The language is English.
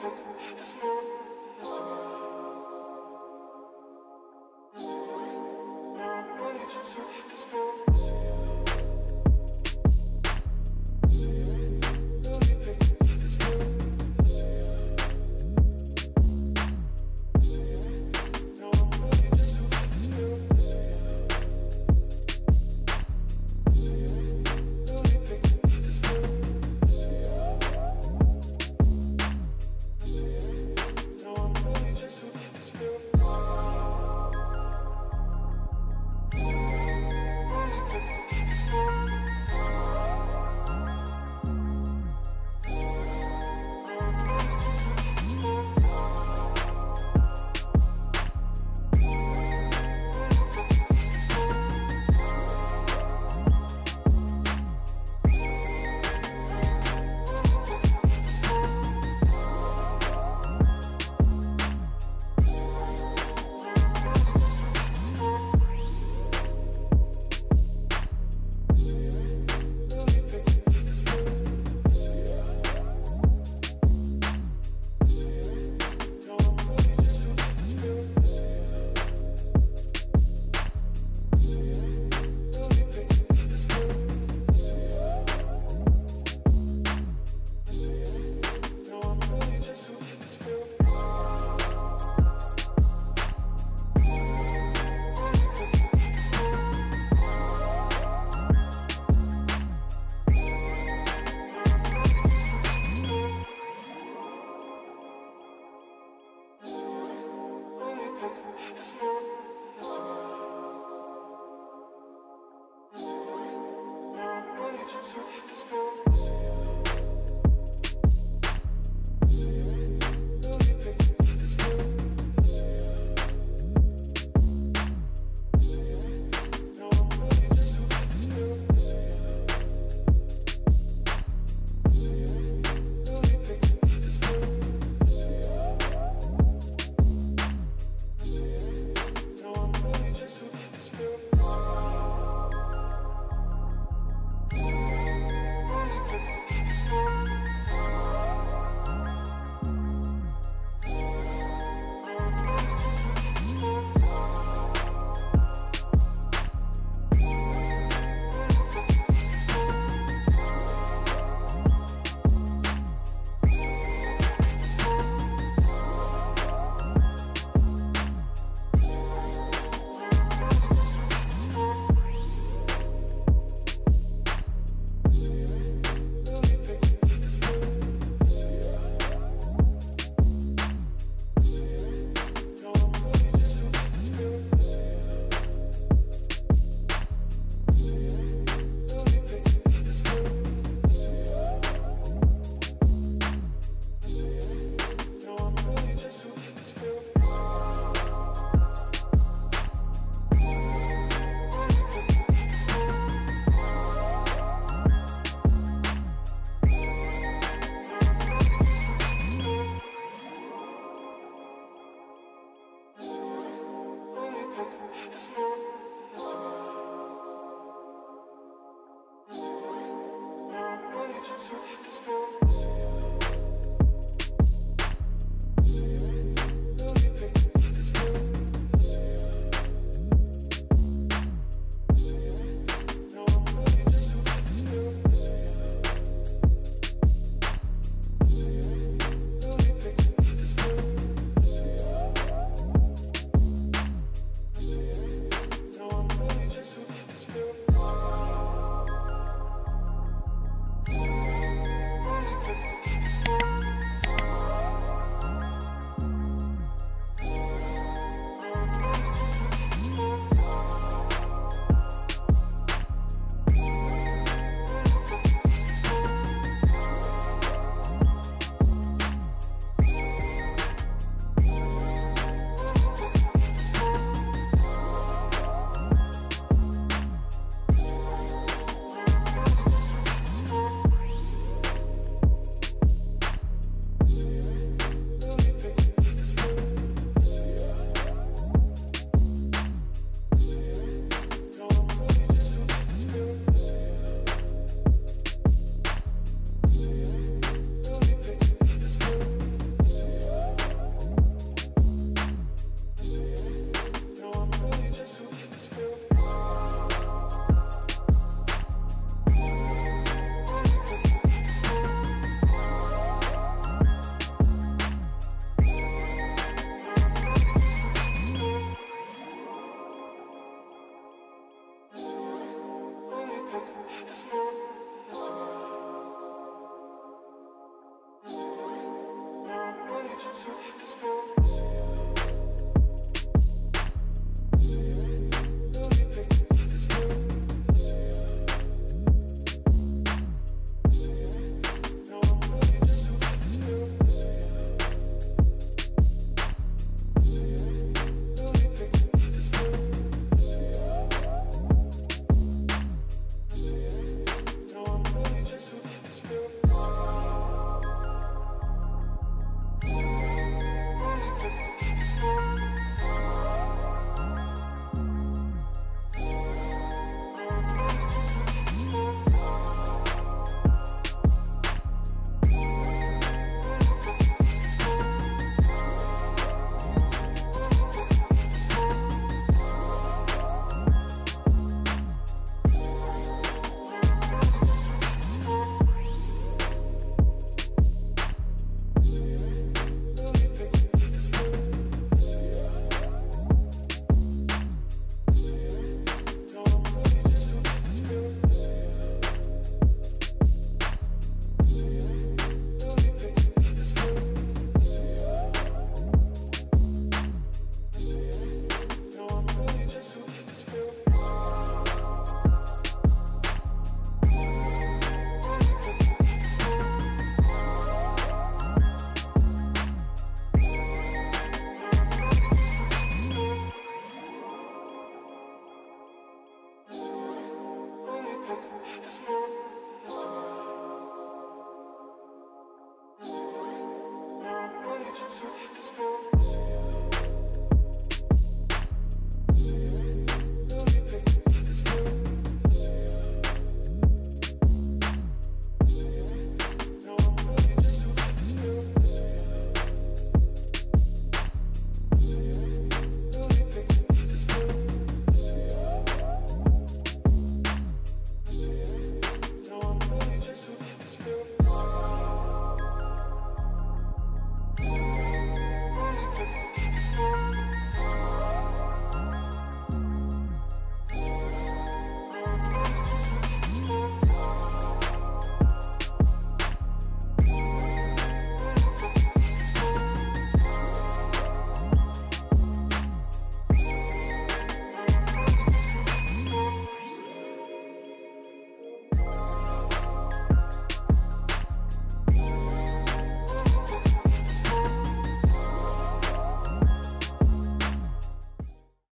It's